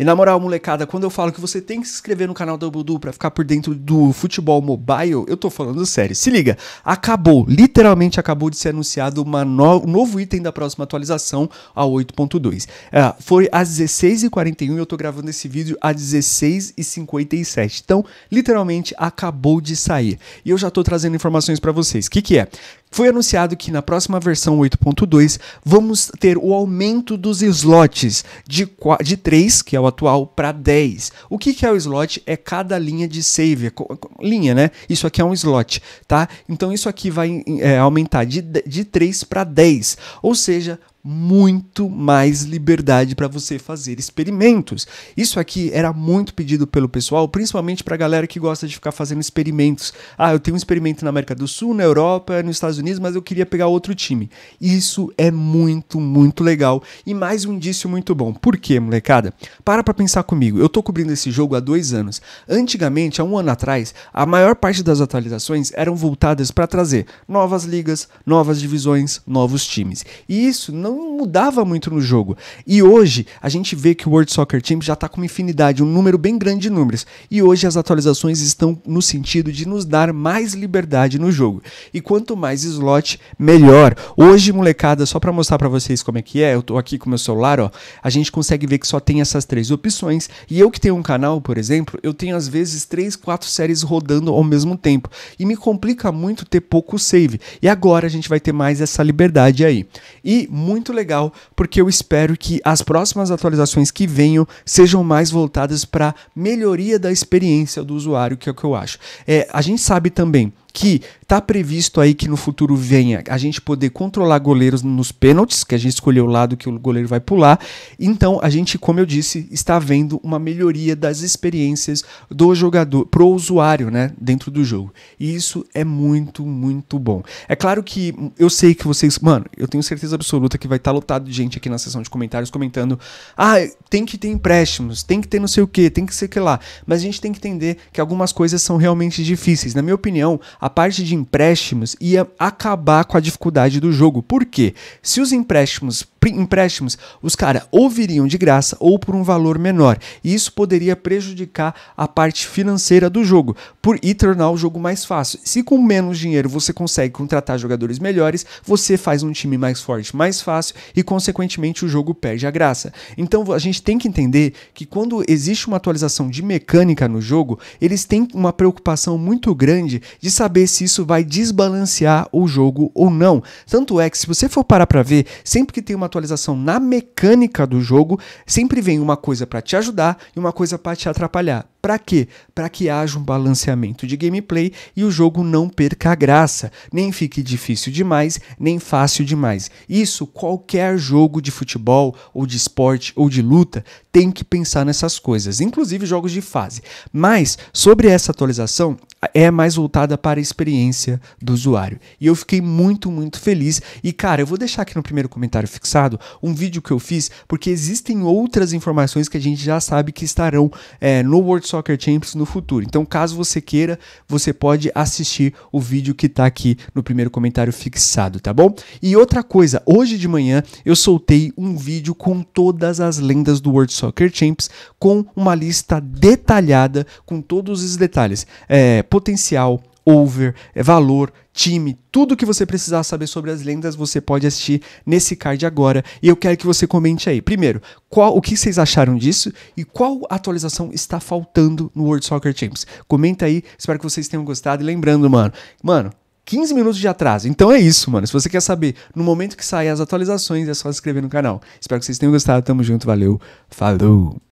E na moral, molecada, quando eu falo que você tem que se inscrever no canal Double Duo pra ficar por dentro do futebol mobile, eu tô falando sério. Se liga, acabou, literalmente acabou de ser anunciado um novo item da próxima atualização, a 8.2. Foi às 16h41 e eu tô gravando esse vídeo às 16h57. Então, literalmente, acabou de sair. E eu já tô trazendo informações pra vocês. O que é? Foi anunciado que na próxima versão 8.2 vamos ter o aumento dos slots de 3, que é o atual, para 10. O que é o slot? É cada linha de save. Linha, né? Isso aqui é um slot, tá? Então isso aqui vai aumentar de 3 para 10. Ou seja, muito mais liberdade para você fazer experimentos. Isso aqui era muito pedido pelo pessoal, principalmente para a galera que gosta de ficar fazendo experimentos. Ah, eu tenho um experimento na América do Sul, na Europa, nos Estados Unidos, mas eu queria pegar outro time. Isso é muito legal e mais um indício muito bom. Por quê, molecada? Para pra pensar comigo. Eu tô cobrindo esse jogo há 2 anos. Antigamente, há 1 ano atrás, a maior parte das atualizações eram voltadas para trazer novas ligas, novas divisões, novos times. E isso não mudava muito no jogo. E hoje a gente vê que o World Soccer Champs já está com uma infinidade, um número bem grande de números. E hoje as atualizações estão no sentido de nos dar mais liberdade no jogo. E quanto mais slot, melhor. Hoje, molecada, só para mostrar para vocês como é que é, eu tô aqui com meu celular, ó. A gente consegue ver que só tem essas 3 opções. E eu que tenho um canal, por exemplo, eu tenho às vezes 3, 4 séries rodando ao mesmo tempo. E me complica muito ter pouco save. E agora a gente vai ter mais essa liberdade aí. E muito legal, porque eu espero que as próximas atualizações que venham sejam mais voltadas para melhoria da experiência do usuário, que é o que eu acho. A gente sabe também que tá previsto aí que no futuro venha a gente poder controlar goleiros nos pênaltis, que a gente escolheu o lado que o goleiro vai pular. Então a gente, como eu disse, está vendo uma melhoria das experiências do jogador, pro usuário, né, dentro do jogo. E isso é muito bom. É claro que eu sei que vocês, mano, eu tenho certeza absoluta que vai estar lotado de gente aqui na seção de comentários comentando, ah, tem que ter empréstimos, tem que ter não sei o que, tem que ser que lá. Mas a gente tem que entender que algumas coisas são realmente difíceis. Na minha opinião, a parte de empréstimos ia acabar com a dificuldade do jogo. Por quê? Se os empréstimos, os caras ou viriam de graça ou por um valor menor. E isso poderia prejudicar a parte financeira do jogo e tornar o jogo mais fácil. Se com menos dinheiro você consegue contratar jogadores melhores, você faz um time mais forte, mais fácil e, consequentemente, o jogo perde a graça. Então, a gente tem que entender que quando existe uma atualização de mecânica no jogo, eles têm uma preocupação muito grande de saber se isso vai desbalancear o jogo ou não. Tanto é que, se você for parar pra ver, sempre que tem uma atualização na mecânica do jogo, sempre vem uma coisa para te ajudar e uma coisa para te atrapalhar. Para quê? Para que haja um balanceamento de gameplay e o jogo não perca a graça, nem fique difícil demais, nem fácil demais. Isso, qualquer jogo de futebol, ou de esporte, ou de luta, tem que pensar nessas coisas, inclusive jogos de fase. Mas, sobre essa atualização, é mais voltada para a experiência do usuário. E eu fiquei muito feliz. E, cara, eu vou deixar aqui no primeiro comentário fixado um vídeo que eu fiz, porque existem outras informações que a gente já sabe que estarão no World Soccer Champs no futuro. Então, caso você queira, você pode assistir o vídeo que tá aqui no primeiro comentário fixado, tá bom? E outra coisa, hoje de manhã eu soltei um vídeo com todas as lendas do World Soccer Champs, com uma lista detalhada, com todos os detalhes, potencial, over, valor, time, tudo que você precisar saber sobre as lendas, você pode assistir nesse card agora. E eu quero que você comente aí, primeiro, o que vocês acharam disso e qual atualização está faltando no World Soccer Champs. Comenta aí, espero que vocês tenham gostado. E lembrando, mano, 15 minutos de atraso. Então é isso, mano. Se você quer saber no momento que saem as atualizações, é só se inscrever no canal. Espero que vocês tenham gostado. Tamo junto, valeu, falou!